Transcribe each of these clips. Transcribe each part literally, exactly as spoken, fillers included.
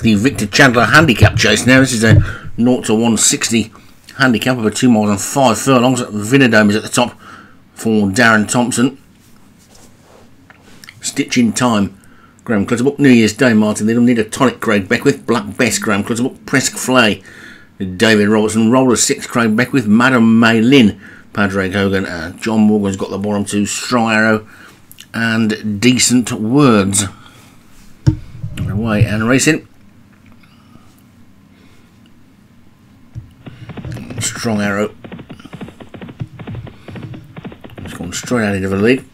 to the Victor Chandler handicap chase now. This is a zero to one sixty handicap over two miles and five furlongs. Venadome is at the top for Darren Thompson. Stitch in Time, Graham Clutterbuck. New Year's Day, Martin Little. Need a Tonic, Craig Beckwith. Black Bess, Graham Clutterbuck. Presque Flay, David Robertson. Roller Six, Craig Beckwith. Madame Maylin, Padraig Hogan. Uh, John Morgan's got the bottom two. Stry Arrow and Decent Words. Away and racing. Strong Arrow. It's gone straight out into the lead.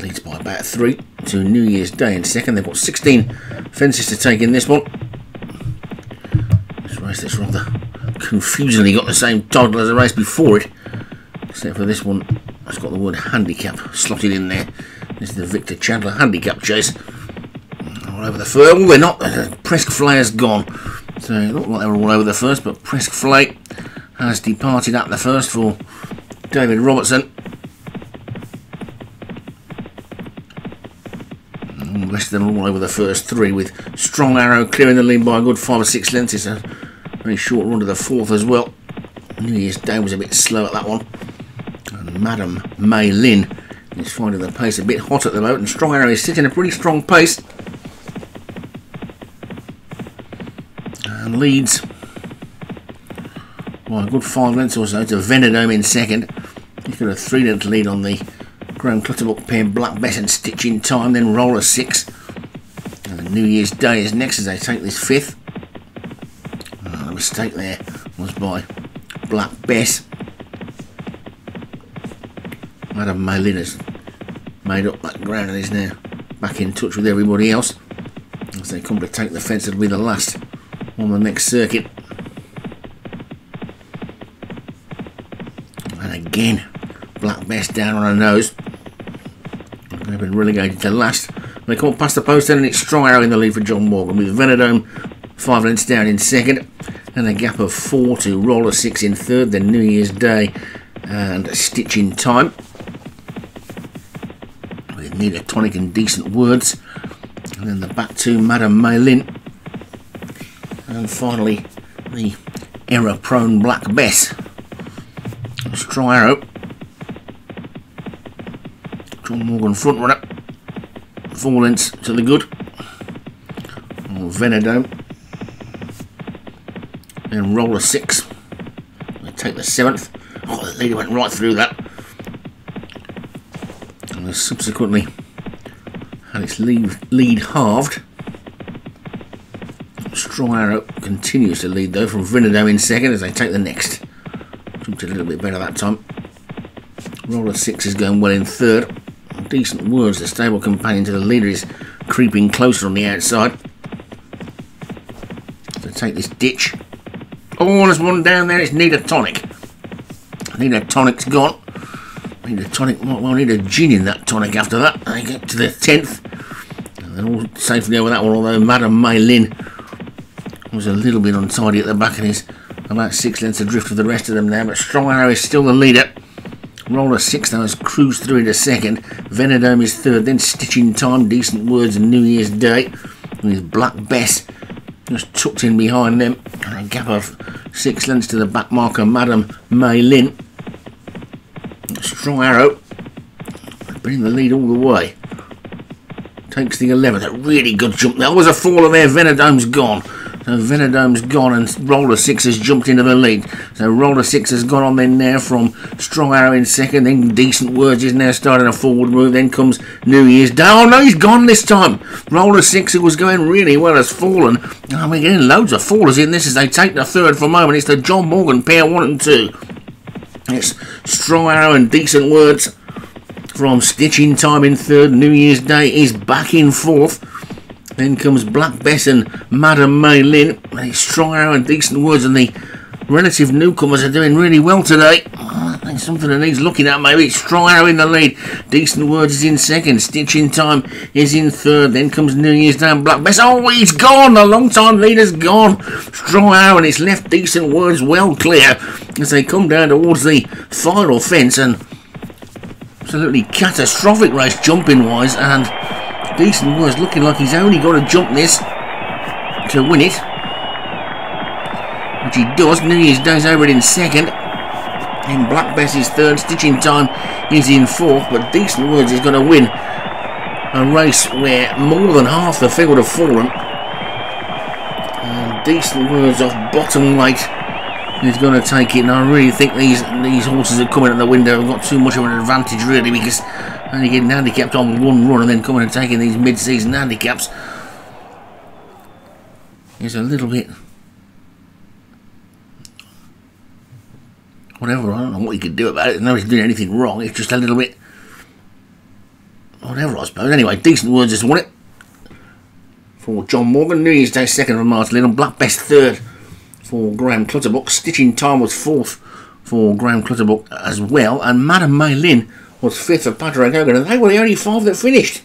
Leads by about three to New Year's Day in second. They've got sixteen fences to take in this one. This race that's rather confusingly got the same title as the race before it, except for this one has got the word handicap slotted in there. This is the Victor Chandler handicap chase. All over the first. Oh, they're not. Presque Flay has gone. So it looked like they were all over the first, but Presque Flay has departed at the first for David Robertson. The rest of them all over the first three, with Strong Arrow clearing the lead by a good five or six lengths. It's a very short run to the fourth as well. New Year's Day was a bit slow at that one. And Madame Maylin is finding the pace a bit hot at the moment, and Strong Arrow is sitting a pretty strong pace and leads by a good five lengths or so to Venadome in second. He's got a three length lead on the Graham Clutterbuck pair, Black Bess and Stitch in Time, then Roller Six. And New Year's Day is next as they take this fifth. Oh, the mistake there was by Black Bess. Madame Maylin has made up that ground and is now back in touch with everybody else as they come to take the fence. That'll be the last on the next circuit. And again, Black Bess down on her nose. They've been relegated to last. They come past the post and it's Stry Arrow in the lead for John Morgan, with Venadome five lengths down in second, and a gap of four to Roller Six in third, then New Year's Day and Stitch in Time, with Need a Tonic and Decent Words, and then the back two, Madame Maylin, and finally the error prone Black Bess. Stry Arrow, John Morgan front runner, four lengths to the good. Or Venadome, then Roller Six. They take the seventh. Oh, the leader went right through that, and has subsequently had its lead, lead halved. Stry Arrow continues to lead though from Venadome in second as they take the next. Jumped a little bit better that time. Roller Six is going well in third. Decent Words, the stable companion to the leader, is creeping closer on the outside. So take this ditch. Oh, there's one down there. It's Need a Tonic. Need a Tonic's gone. Need a Tonic. Might well need a gin in that tonic after that. They get to the tenth. And they're all safely over that one, although Madame Maylin was a little bit untidy at the back and is about six lengths adrift with the rest of them now. But Strong Arrow is still the leader. Roller Six now has cruised through into second. Venadome is third, then Stitch in Time, Decent Words and New Year's Day, with Black Bess just tucked in behind them, and a gap of six lengths to the back marker, Madame Maylin. Strong Arrow has been in the lead all the way. Takes the eleventh. A really good jump. There was a faller there. Venadome's gone. So Venadome's gone and Roller Six has jumped into the lead. So Roller Six has gone on then now from Strong Arrow in second. Then Decent Words is now starting a forward move. Then comes New Year's Day. Oh no, he's gone this time. Roller Six, who was going really well, has fallen. I mean, getting loads of fallers in this as they take the third for a moment. It's the John Morgan pair, one and two. It's Strong Arrow and Decent Words from Stitch in Time in third. New Year's Day is back in fourth. Then comes Black Bess and Madame Maylin. And it's Strong Arrow and Decent Words, and the relative newcomers are doing really well today. Oh, I think something that needs looking at maybe. It's Strong Arrow in the lead. Decent Words is in second. Stitch in Time is in third. Then comes New Year's Day and Black Bess. Oh, he's gone. The long time leader's gone. Strong Arrow, and it's left Decent Words well clear as they come down towards the final fence. And absolutely catastrophic race jumping wise, and Decent Words looking like he's only got to jump this. to win it, which he does. New Year's Day's over it in second, and Black Bess is third. Stitch in Time is in fourth, but Decent Words is going to win a race where more than half the field have fallen. And Decent Words off bottom late is going to take it, and I really think these these horses that come in at the window have got too much of an advantage really, because only getting handicapped on one run and then coming and taking these mid-season handicaps is a little bit whatever. I don't know what you could do about it. Nobody's doing anything wrong, it's just a little bit whatever, I suppose. Anyway, Decent Words has won it for John Morgan. New Year's Day second for Martin Little. Black Bess third for Graham Clutterbuck. Stitch in Time was fourth for Graham Clutterbuck as well, and Madame Maylin was fifth for Padraig Hogan, and they were the only five that finished.